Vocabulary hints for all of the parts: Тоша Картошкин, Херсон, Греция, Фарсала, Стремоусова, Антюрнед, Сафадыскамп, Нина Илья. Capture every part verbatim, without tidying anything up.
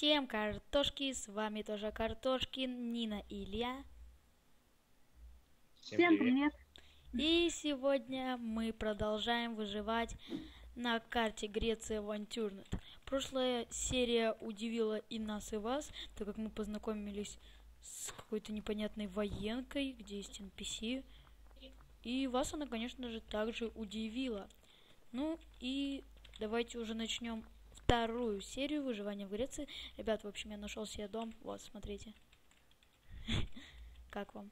Всем картошки, с вами Тоша Картошкин, Нина Илья. Всем привет. И сегодня мы продолжаем выживать на карте Греции Антюрнет. Прошлая серия удивила и нас, и вас, так как мы познакомились с какой-то непонятной военкой, где есть эн пи си. И вас она, конечно же, также удивила. Ну и давайте уже начнем вторую серию выживания в Греции. Ребят, в общем, я нашел себе дом. Вот, смотрите. Как вам?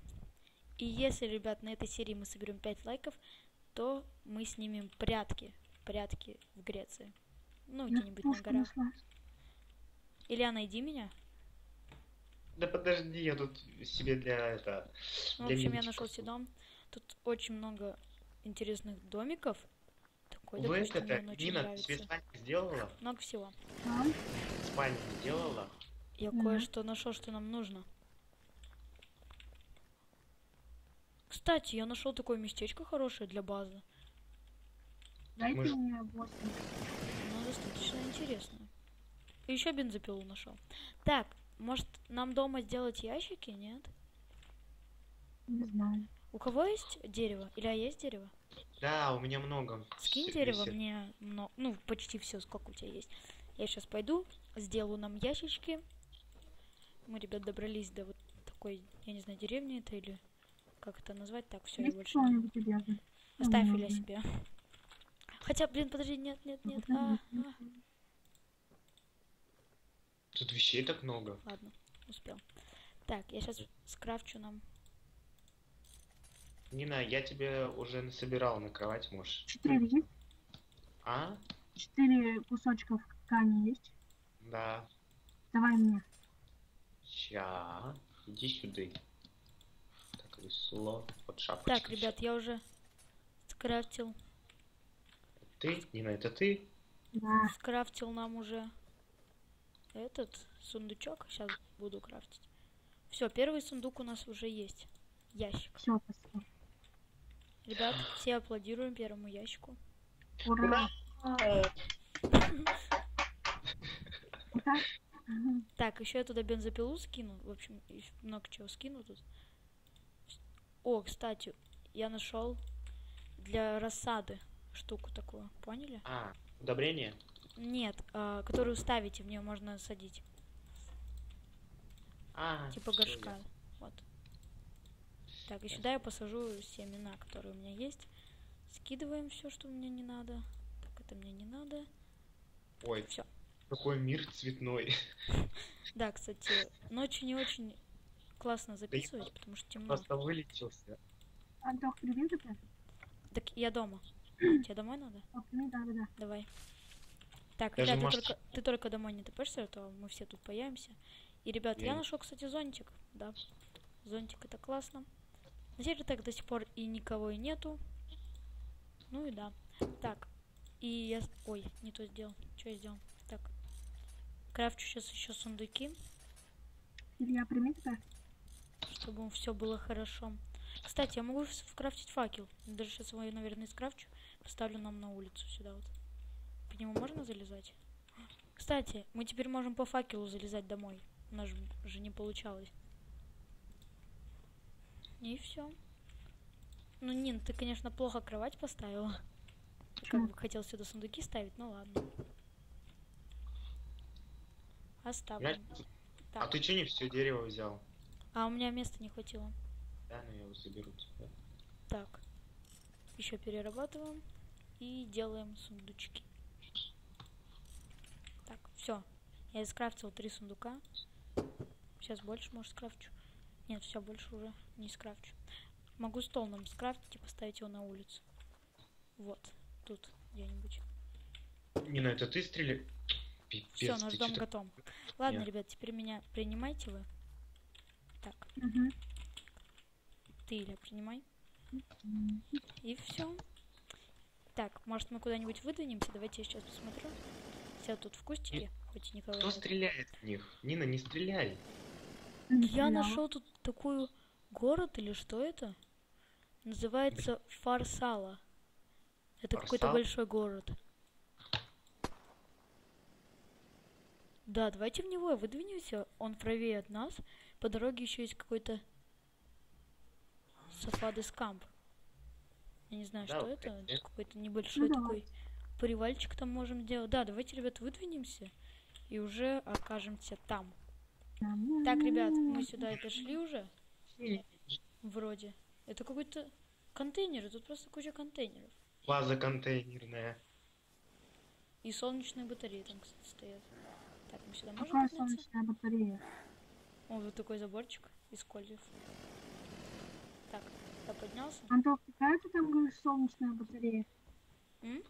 И если, ребят, на этой серии мы соберем пять лайков, то мы снимем прятки. Прятки в Греции. Ну, где-нибудь на горах. Илья, найди меня. Да подожди, я тут себе для этого... В общем, я нашел себе дом. Тут очень много интересных домиков. Вы это, Нина, тебе спальник сделала? Много всего. А? Спальник сделала? Я угу. кое-что нашел, что нам нужно. Кстати, я нашел такое местечко хорошее для базы. Дайте мы... мне восемь. Ну, достаточно интересно. И еще бензопилу нашел. Так, может нам дома сделать ящики, нет? Не знаю. У кого есть дерево? Или а есть дерево? Да, у меня много. Скинь дерево мне много. Ну, почти все, сколько у тебя есть. Я сейчас пойду, сделаю нам ящички. Мы, ребят, добрались до вот такой, я не знаю, деревни это или как это назвать. Так, все, я больше. Оставь я себе. Хотя, блин, подожди, нет, нет, нет. А, а. Тут вещей так много. Ладно, успел. Так, я сейчас скрафчу нам. Нина, я тебе уже насобирал на кровать, можешь. Четыре есть? А? Четыре кусочков ткани есть? Да. Давай мне. Ща. Иди сюда. Так, весло. Вот шапочка. Так, ребят, я уже скрафтил. Ты? Нина, это ты? Да. Скрафтил нам уже этот сундучок. Сейчас буду крафтить. Все, первый сундук у нас уже есть. Ящик. Все, спасибо. Ребят, все аплодируем первому ящику. Ура! Так, еще я туда бензопилу скину. В общем, много чего скину тут. О, кстати, я нашел для рассады штуку такую. Поняли? А, удобрение? Нет, а, которую ставите, в нее можно садить. А, типа горшка. Я. Вот. Так, и сюда я посажу семена, которые у меня есть. Скидываем все, что мне не надо. Так, это мне не надо. Ой, все. Какой мир цветной. Да, кстати, ночью не очень классно записывать, потому что темно. Просто вылечился. Антох, привет, опять? Так, я дома. Тебе домой надо? Да, да, да. Давай. Так, ребят, ты только, ты только домой не топишься, а то мы все тут появимся. И, ребят, я нашел, кстати, зонтик. Да, зонтик, это классно. На сервере так до сих пор и никого и нету. Ну и да. Так. И я... Ой, не то сделал. Что я сделал? Так. Крафчу сейчас еще сундуки. Илья, прими туда. Чтобы все было хорошо. Кстати, я могу скрафтить факел. Даже сейчас его, наверное, скрафчу. Поставлю нам на улицу сюда вот. По нему можно залезать? Кстати, мы теперь можем по факелу залезать домой. У нас же не получалось. И все. Ну, Нин, ты, конечно, плохо кровать поставила. Как бы хотел сюда сундуки ставить, ну ладно. Оставлю. А ты че не все дерево взял? А у меня места не хватило. Да, ну я его соберу. Так. Еще перерабатываем и делаем сундучки. Так, все. Я скрафтил три сундука. Сейчас больше, может, скрафчу. Нет, все, больше уже не скрафчу. Могу стол нам скрафтить и поставить его на улицу. Вот, тут где-нибудь. Нина, это ты стреляй? Пипец. Все, наш дом готов. Ладно, ребят, теперь меня принимайте вы. Так. Угу. Ты, Илья, принимай. И все. Так, может мы куда-нибудь выдвинемся? Давайте я сейчас посмотрю. Все тут в кустике, хоть и никого нет. Кто стреляет в них? Нина, не стреляй. Я нашел тут такую город или что это? Называется Фарсала. Это Фарсал? Какой-то большой город. Да, давайте в него выдвинемся. Он правее от нас. По дороге еще есть какой-то Сафадыскамп. Я не знаю, да, что это. Нет. Какой-то небольшой, да, такой привальчик там можем делать. Да, давайте, ребят, выдвинемся и уже окажемся там. Так, ребят, мы сюда и пришли уже. Вроде. Это какой-то контейнер. Тут просто куча контейнеров. База контейнерная. И солнечные батареи там, кстати, стоят. Так, мы сюда можем подняться? Какая солнечная батарея? О, вот такой заборчик из кольев. Так, я поднялся. Антон, какая ты там говоришь солнечная батарея? М?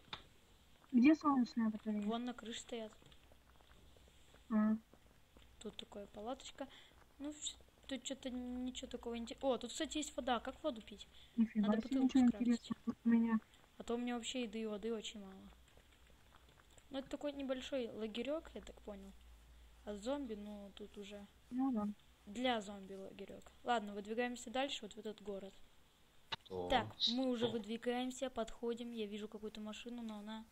Где солнечная батарея? Вон на крыше стоят. А. Тут такая палаточка. Ну, тут что-то ничего такого интересного. О, тут, кстати, есть вода. Как воду пить? Нифига, надо бутылку скрафтить. А то у меня вообще еды и воды очень мало. Ну, это такой небольшой лагерек, я так понял. А зомби, ну, тут уже... Ну, да. Для зомби лагерек. Ладно, выдвигаемся дальше, вот в этот город. Что? Так, мы уже выдвигаемся, подходим. Я вижу какую-то машину, но она...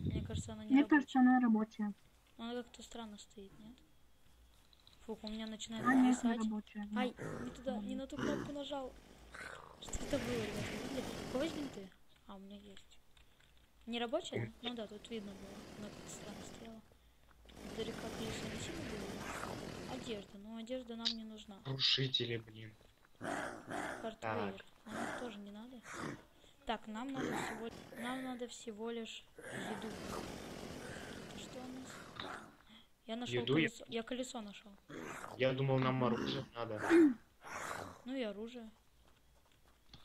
Мне кажется, она не Мне рабочая. кажется, она рабочая. Но она как-то странно стоит, нет? Фух, у меня начинает нависать. Да. Ай, не туда, не на ту кнопку нажал. Что это было, ребята? Кого ты? А, у меня есть. Не рабочая? Ну да, тут видно было. Много странно стояла. Далеко, конечно, ничего не было. Одежда. Ну, одежда нам не нужна. Рушители, блин. Хардвейр. Нам тоже не надо. Так, нам надо всего... Нам надо всего лишь еду. Это что у нас? Я нашел еду, колесо. Я... я колесо нашел. Я думал, нам оружие надо. Ну и оружие.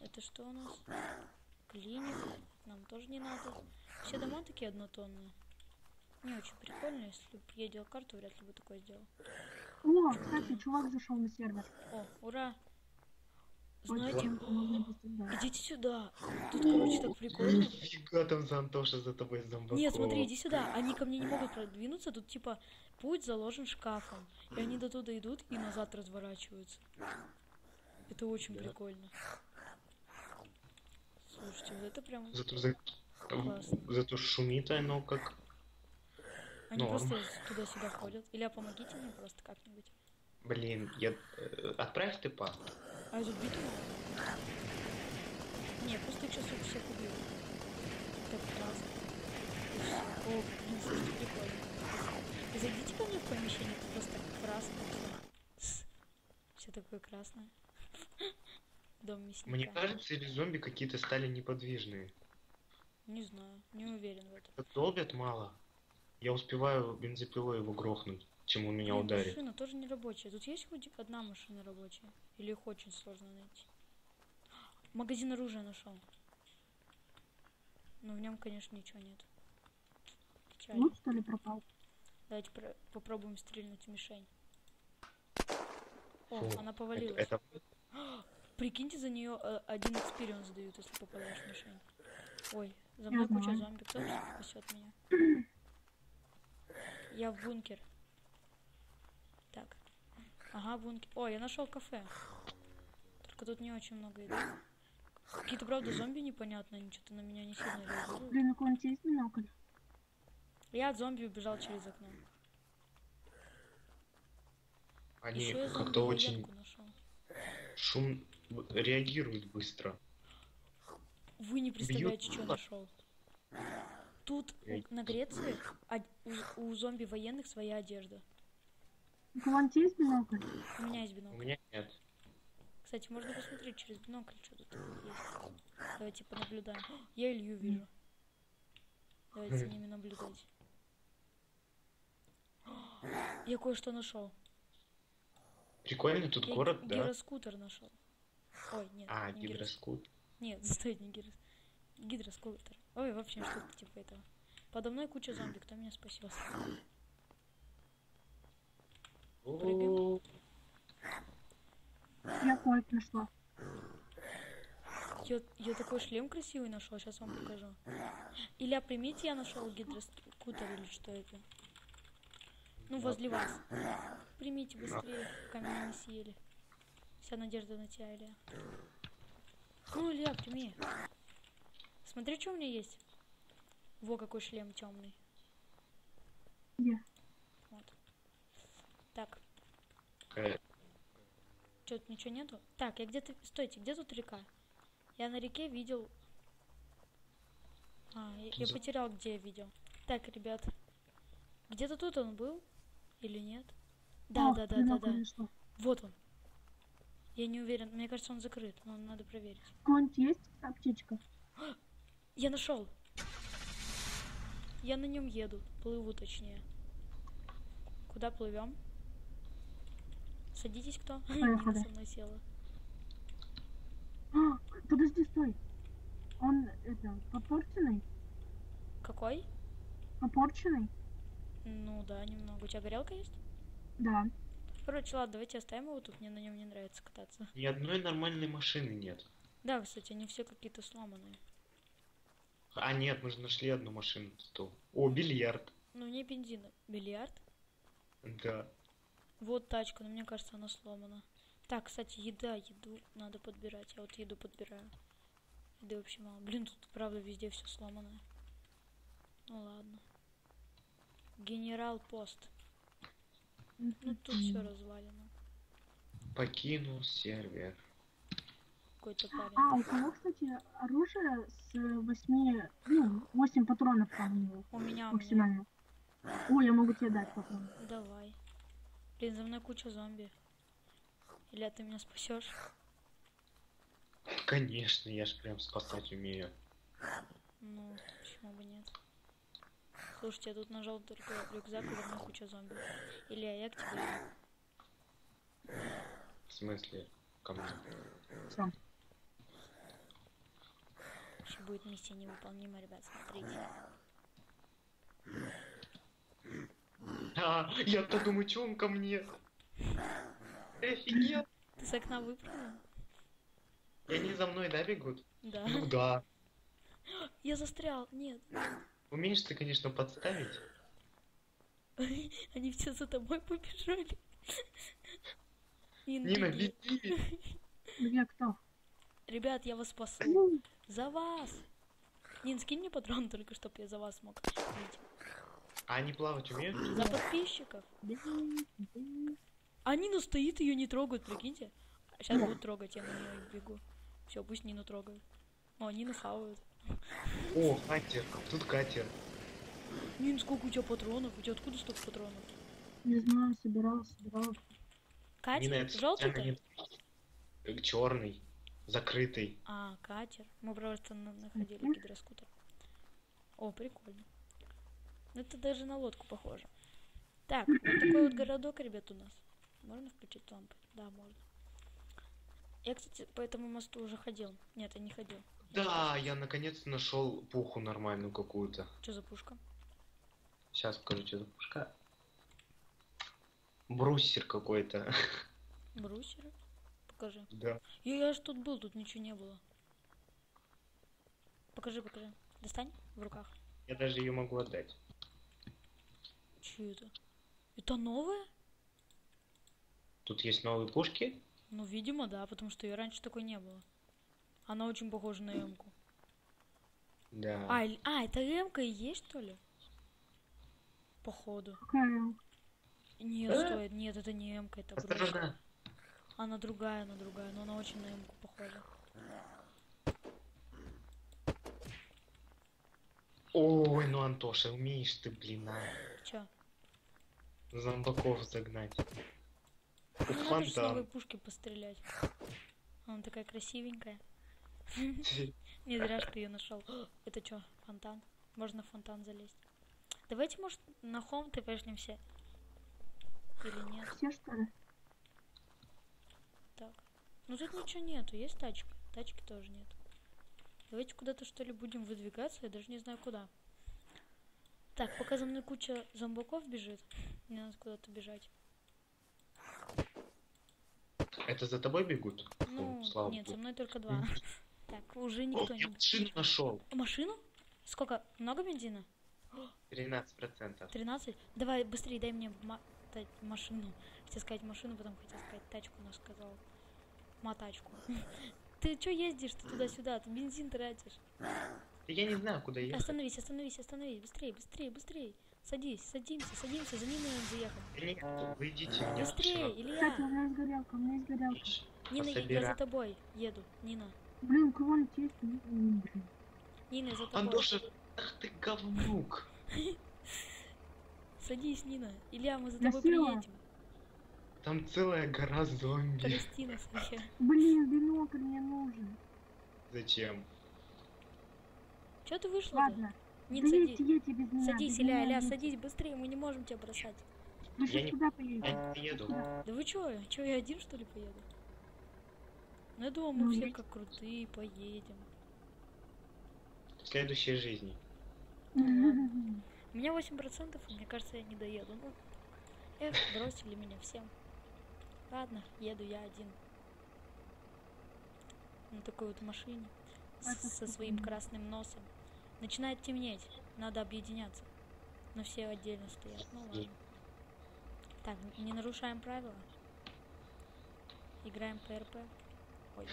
Это что у нас? Клиник. Нам тоже не надо. Все дома такие однотонные. Не очень прикольно. Если бы я делал карту, вряд ли бы такое сделал. О, кстати, чувак зашел на сервер. О, ура. Знаете, идите сюда. Тут, короче, так прикольно. Нифига там за Антоша за тобой зомбаком. Нет, смотри, иди сюда. Они ко мне не могут продвинуться. Тут, типа, путь заложен шкафом. И они до туда идут и назад разворачиваются. Это очень да. прикольно. Слушайте, вот это прям зато, за... Зато шумит оно как... Они Норм. просто туда-сюда ходят. Илья, помогите мне просто как-нибудь. Блин, я... Отправь ты пас. А тут битву? Не, просто их сейчас всех убьют. Так, раз. О, блин, слушайте, прикольно. Зайдите ко мне в помещение, это просто красное. Все такое красное. Дом мясника. Мне кажется, или зомби какие-то стали неподвижные. Не знаю, не уверен в этом. Долбят мало. Я успеваю бензопилой его грохнуть, чем он меня Нет, ударит. Машина тоже не рабочая. Тут есть хоть одна машина рабочая? Или их очень сложно найти? Магазин оружия нашел. Но в нем, конечно, ничего нет. Печально. Лук, что ли, пропал? Давайте про попробуем стрельнуть в мишень. О, Фу, она повалилась. Это, это... Прикиньте, за нее э, один экспириенс дают, если попадаешь в мишень. Ой, за мной куча зомби. Кто спасет меня? Я в бункер. Так. Ага, бункер. О, я нашел кафе. Только тут не очень много еды. Какие-то, правда, зомби непонятно. Они что-то на меня не сильно реагируют. Блин, у кого-нибудь есть бинокль? Я от зомби убежал через окно. Они как-то очень шум реагируют быстро. Вы не представляете, что нашел. Тут на Греции у, у зомби военных своя одежда. У кого-нибудь есть бинокль? У меня есть бинокль. У меня нет. Кстати, можно посмотреть через бинокль, что тут есть. Давайте понаблюдаем. Я Илью вижу. Давайте за ними наблюдать. Я кое-что нашел. Прикольно тут я город, да? Гироскутер нашел. Ой, нет. А, не гироскутер. Нет, стоит не гироскутер. Гидроскултер. Ой, вообще что-то типа этого. Подо мной куча зомби, кто меня спасет? Прыгаем. Я кольт нашла. Я, я такой шлем красивый нашел, сейчас вам покажу. Илья, примите, я нашел гидроскутер или что это? Ну, возле вас. Примите быстрее, пока меня не съели. Вся надежда на тебя, Илья. Ну, Илья, прими. Смотри, что у меня есть. Во, какой шлем темный. Yeah. Что, тут ничего нету? Так, я где-то... Стойте, где тут река? Я на реке видел... А, я, я потерял, где я видел. Так, ребят. Где-то тут он был? Или нет? Да, О, да, да, да, да. Конечно. Вот он. Я не уверен. Мне кажется, он закрыт. Но надо проверить. Конь есть? А птичка? Я нашел. Я на нем еду. Плыву, точнее. Куда плывем? Садитесь, кто? Нина со мной села. А, подожди, стой. Он, это, попорченный? Какой? Попорченный? Ну да, немного. У тебя горелка есть? Да. Короче, ладно, давайте оставим его тут. Мне на нем не нравится кататься. Ни одной нормальной машины нет. Да, кстати, они все какие-то сломанные. А нет, мы же нашли одну машину. О, бильярд. Ну, не бензина. Бильярд? Да. Вот тачка, но мне кажется, она сломана. Так, кстати, еда, еду надо подбирать. Я вот еду подбираю. Еды вообще мало. Блин, тут правда везде все сломано. Ну ладно. Генерал пост. Ну тут все развалено. Покинул сервер. Какой-то парень. А, у кого, кстати, оружие с восьми, ну, восемь патронов там. У меня максимально. Ой, я могу тебе дать патрон. Давай. Блин, за мной куча зомби. Илья, ты меня спасешь? Конечно, я же прям спасать умею. Ну, почему бы нет? Слушайте, я тут нажал только рюкзак, и за мной куча зомби. Илья, я к тебе. В смысле? Ко мне? Сам. Еще будет миссия невыполнима, ребят, смотрите. А, я-то думаю, чё он ко мне? Офигеть! Ты с окна выпрыгнул? И они за мной, да, бегут? Да. Ну да. Я застрял, нет. Умеешь ты, конечно, подставить. Они все за тобой побежали. Нина, беги! Меня кто? Ребят, я вас спасу. За вас! Нин, скинь мне патрон только, чтоб я за вас смог. А они плавать умеют? За подписчиков. А Нина стоит, ее не трогают, прикиньте. Сейчас будут трогать, я на нее бегу. Все, пусть Нину трогают. О, Нину хавают. О, катер. Тут катер. Нин, сколько у тебя патронов? У тебя откуда столько патронов? Не знаю, собирал, собирал. Катер? Желтый? Черный. Закрытый. А, катер. Мы просто находили гидроскутер. О, прикольно. Это даже на лодку похоже. Так, вот такой вот городок, ребят, у нас. Можно включить лампы? Да, можно. Я, кстати, по этому мосту уже ходил. Нет, я не ходил. Да, я, я наконец-то нашел пуху нормальную какую-то. Что за пушка? Сейчас покажу, что за пушка. Бруссер какой-то. Бруссер? Покажи. Да. Я, я ж тут был, тут ничего не было. Покажи, покажи. Достань в руках. Я даже ее могу отдать. Че это? Это новое? Тут есть новые пушки? Ну, видимо, да, потому что ее раньше такой не было. Она очень похожа на эмку. Да. А, а это эмка и есть, что ли? Походу. Нет, стоит. Нет, это не эмка, это просто. Она другая, она другая, но она очень на эмку похожа. Ой, ну Антоша, умеешь ты, блин, а. Чё? Зомбаков загнать. Ну, надо же с новой пушки пострелять. Она такая красивенькая. Не зря, что ее нашел. Это что, фонтан? Можно в фонтан залезть. Давайте, может, на хом ты пожнемся? Или нет? Все, что ли? Так. Ну тут ничего нету, есть тачка? Тачки тоже нет. Давайте куда-то, что ли, будем выдвигаться, я даже не знаю куда. Так, пока за мной куча зомбаков бежит, мне надо куда-то бежать. Это за тобой бегут? Ну, слава нет, богу. За мной только два. Так, уже никто О, не... Я машину нашел. Машину? Сколько? Много бензина? тринадцать процентов. тринадцать? Давай, быстрее, дай мне ма машину. Хотел сказать машину, потом хотел сказать тачку, но сказал матачку. Ты чё ездишь туда-сюда? Ты бензин тратишь. Я не знаю, куда ехать. Остановись, остановись, остановись. Быстрее, быстрее, быстрее. Садись, садимся, садимся, за Ниной надо заехать. Илья, выйдите. Быстрее, Илья. Кстати, у меня есть горелка, у меня есть горелка. Нина, я, я за тобой еду, Нина. Блин, кого не тесто? Нина, я за тобой. Андоша, ах ты говнюк. Садись, Нина. Илья, мы за тобой приедем. Там целая гора зомби. Прости нас, Илья. Блин, бинокль мне нужен. Зачем? Чё ты вышла? Ладно. Не садись. Садись, Илья, Илья, садись быстрее, мы не можем тебя бросать. Мы сейчас туда поедем. Да вы чё? Чё, я один, что ли, поеду? Ну я думал, мы все как крутые поедем. В следующей жизни. У меня восемь процентов, и мне кажется, я не доеду. Ну, эх, бросили меня всем. Ладно, еду я один. На такой вот машине. Со своим красным носом. Начинает темнеть. Надо объединяться. Но все отдельно стоят. Ну ладно. Так, не нарушаем правила. Играем ПРП. Ой.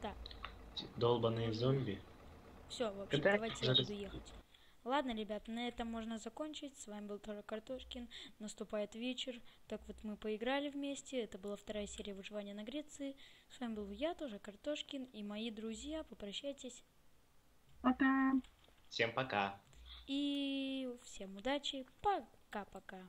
Так. Долбаные зомби. Все, в общем, давайте я буду ехать. Ладно, ребят, на этом можно закончить. С вами был Тоша Картошкин. Наступает вечер. Так вот, мы поиграли вместе. Это была вторая серия выживания на Греции. С вами был я, Тоша Картошкин, и мои друзья. Попрощайтесь. Пока. Всем пока. И всем удачи. Пока-пока.